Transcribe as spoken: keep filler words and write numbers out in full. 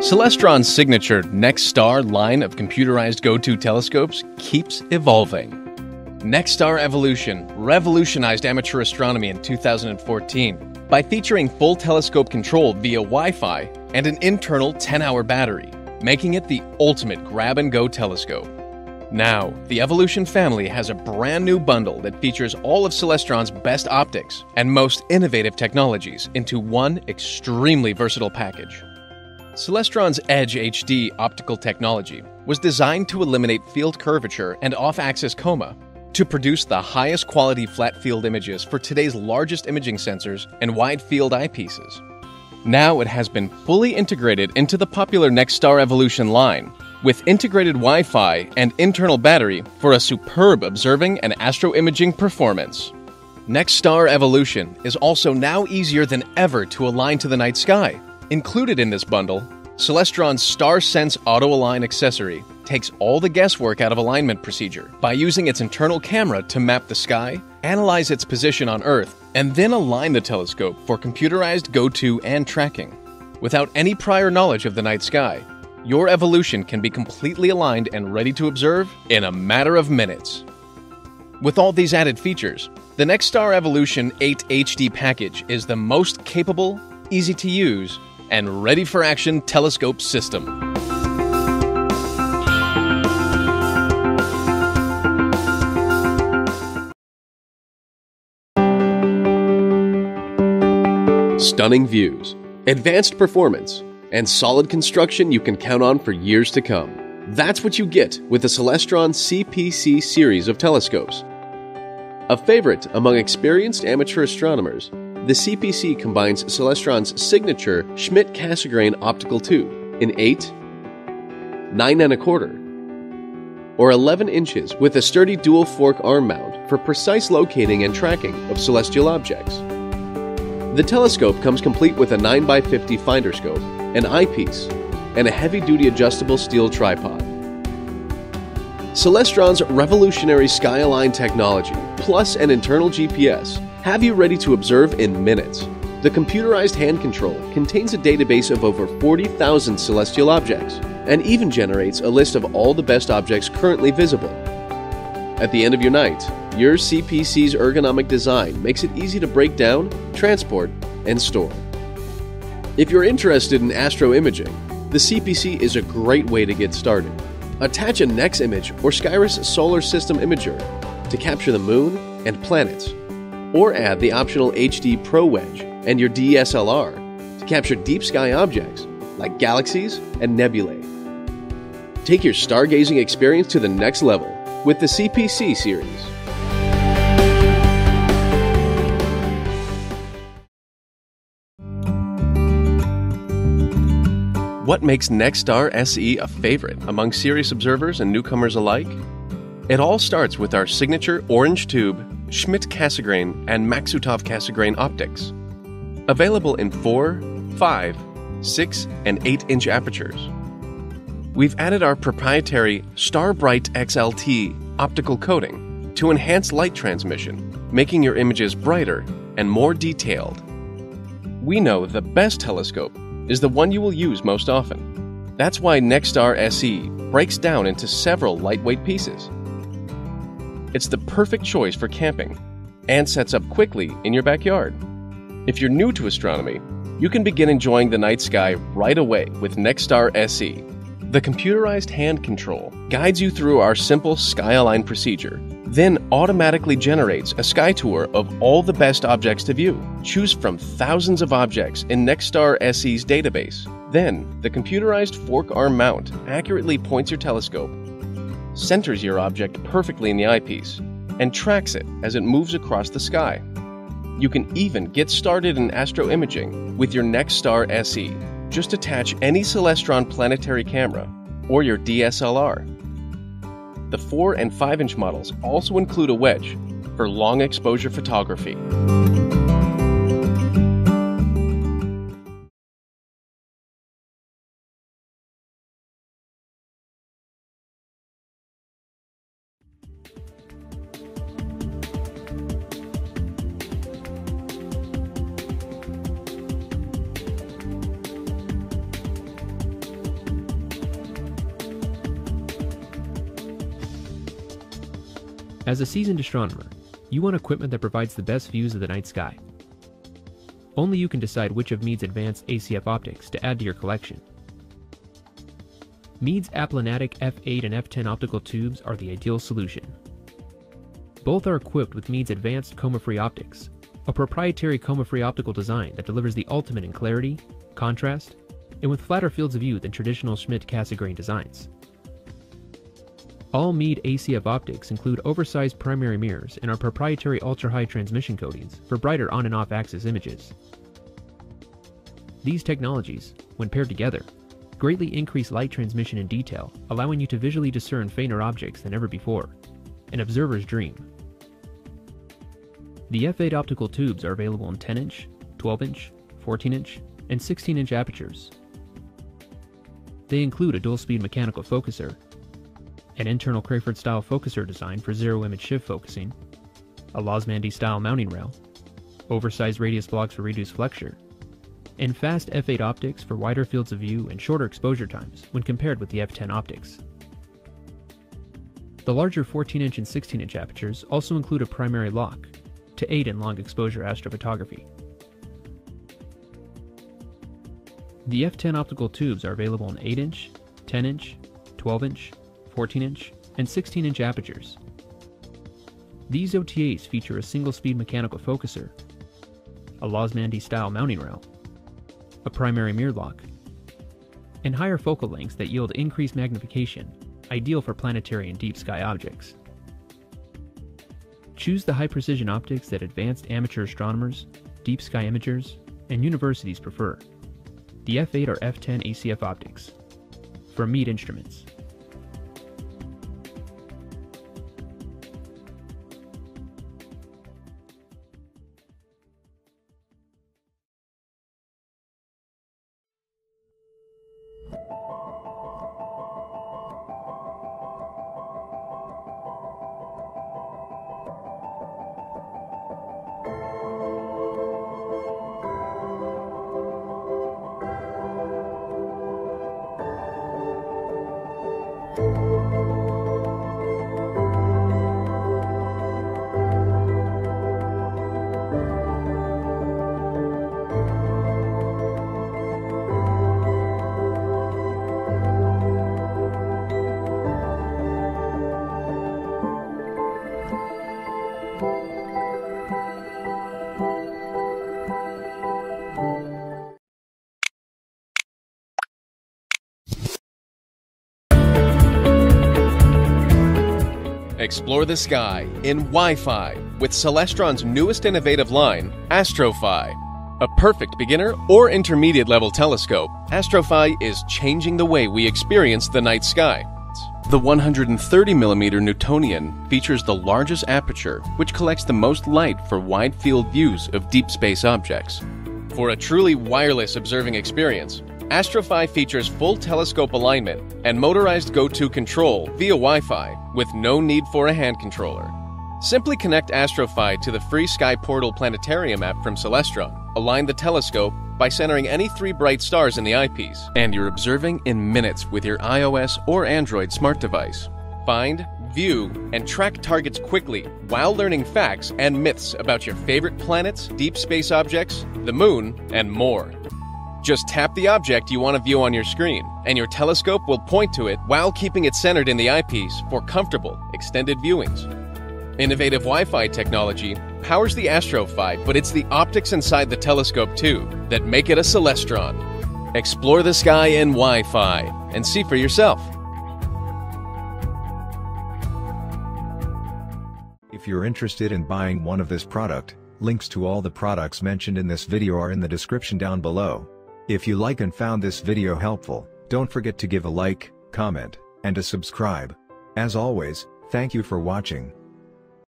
Celestron's signature NexStar line of computerized go-to telescopes keeps evolving. NexStar Evolution revolutionized amateur astronomy in two thousand fourteen by featuring full telescope control via Wi-Fi and an internal ten hour battery, making it the ultimate grab-and-go telescope. Now, the Evolution family has a brand new bundle that features all of Celestron's best optics and most innovative technologies into one extremely versatile package. Celestron's Edge H D optical technology was designed to eliminate field curvature and off-axis coma to produce the highest quality flat field images for today's largest imaging sensors and wide-field eyepieces. Now it has been fully integrated into the popular NexStar Evolution line with integrated Wi-Fi and internal battery for a superb observing and astroimaging performance. NexStar Evolution is also now easier than ever to align to the night sky. Included in this bundle, Celestron's StarSense Auto-Align accessory takes all the guesswork out of alignment procedure by using its internal camera to map the sky, analyze its position on Earth, and then align the telescope for computerized go-to and tracking. Without any prior knowledge of the night sky, your Evolution can be completely aligned and ready to observe in a matter of minutes. With all these added features, the NexStar Evolution eight H D package is the most capable, easy to use, and ready-for-action telescope system. Stunning views, advanced performance, and solid construction you can count on for years to come. That's what you get with the Celestron C P C series of telescopes. A favorite among experienced amateur astronomers, the C P C combines Celestron's signature Schmidt-Cassegrain optical tube in eight, nine and a quarter, or eleven inches with a sturdy dual fork arm mount for precise locating and tracking of celestial objects. The telescope comes complete with a nine by fifty finder scope, an eyepiece, and a heavy-duty adjustable steel tripod. Celestron's revolutionary SkyAlign technology, plus an internal G P S, have you ready to observe in minutes. The computerized hand control contains a database of over forty thousand celestial objects and even generates a list of all the best objects currently visible. At the end of your night, your C P C's ergonomic design makes it easy to break down, transport, and store. If you're interested in astroimaging, the C P C is a great way to get started. Attach a NexImage or Skyris solar system imager to capture the moon and planets, or add the optional H D Pro Wedge and your D S L R to capture deep sky objects like galaxies and nebulae. Take your stargazing experience to the next level with the C P C series. What makes NexStar S E a favorite among serious observers and newcomers alike? It all starts with our signature orange tube, Schmidt-Cassegrain and Maksutov-Cassegrain optics, available in four, five, six, and eight inch apertures. We've added our proprietary Starbright X L T optical coating to enhance light transmission, making your images brighter and more detailed. We know the best telescope is the one you will use most often. That's why NexStar S E breaks down into several lightweight pieces. It's the perfect choice for camping and sets up quickly in your backyard. If you're new to astronomy, you can begin enjoying the night sky right away with NexStar S E. The computerized hand control guides you through our simple SkyAlign procedure, then automatically generates a sky tour of all the best objects to view. Choose from thousands of objects in NexStar S E's database. Then, the computerized fork arm mount accurately points your telescope, centers your object perfectly in the eyepiece, and tracks it as it moves across the sky. You can even get started in astroimaging with your NexStar S E. Just attach any Celestron planetary camera or your D S L R. The four and five inch models also include a wedge for long exposure photography. As a seasoned astronomer, you want equipment that provides the best views of the night sky. Only you can decide which of Meade's advanced A C F optics to add to your collection. Meade's Aplanatic F eight and F ten optical tubes are the ideal solution. Both are equipped with Meade's advanced chroma-free optics, a proprietary chroma-free optical design that delivers the ultimate in clarity, contrast, and with flatter fields of view than traditional Schmidt-Cassegrain designs. All Meade A C F optics include oversized primary mirrors and our proprietary ultra-high transmission coatings for brighter on and off axis images. These technologies, when paired together, greatly increase light transmission and detail, allowing you to visually discern fainter objects than ever before, an observer's dream. The F eight optical tubes are available in ten inch, twelve inch, fourteen inch, and sixteen inch apertures. They include a dual-speed mechanical focuser, an internal Crayford-style focuser design for zero-image shift focusing, a Losmandy-style mounting rail, oversized radius blocks for reduced flexure, and fast F eight optics for wider fields of view and shorter exposure times when compared with the F ten optics. The larger fourteen inch and sixteen inch apertures also include a primary lock to aid in long-exposure astrophotography. The F ten optical tubes are available in eight inch, ten inch, twelve inch, fourteen inch, and sixteen inch apertures. These O T As feature a single-speed mechanical focuser, a Losmandy-style mounting rail, a primary mirror lock, and higher focal lengths that yield increased magnification, ideal for planetary and deep sky objects. Choose the high-precision optics that advanced amateur astronomers, deep sky imagers, and universities prefer. The F eight or F ten A C F optics from Meade Instruments. Explore the sky in Wi-Fi with Celestron's newest innovative line, AstroFi. A perfect beginner or intermediate level telescope, AstroFi is changing the way we experience the night sky. The one hundred thirty millimeter Newtonian features the largest aperture, which collects the most light for wide field views of deep space objects. For a truly wireless observing experience, AstroFi features full telescope alignment and motorized go-to control via Wi-Fi with no need for a hand controller. Simply connect AstroFi to the free Sky Portal planetarium app from Celestron, align the telescope by centering any three bright stars in the eyepiece, and you're observing in minutes with your iOS or Android smart device. Find, view, and track targets quickly while learning facts and myths about your favorite planets, deep space objects, the moon, and more. Just tap the object you want to view on your screen, and your telescope will point to it while keeping it centered in the eyepiece for comfortable, extended viewings. Innovative Wi-Fi technology powers the AstroFi, but it's the optics inside the telescope, too, that make it a Celestron. Explore the sky in Wi-Fi and see for yourself. If you're interested in buying one of this product, links to all the products mentioned in this video are in the description down below. If you like and found this video helpful, don't forget to give a like, comment, and a subscribe. As always, thank you for watching.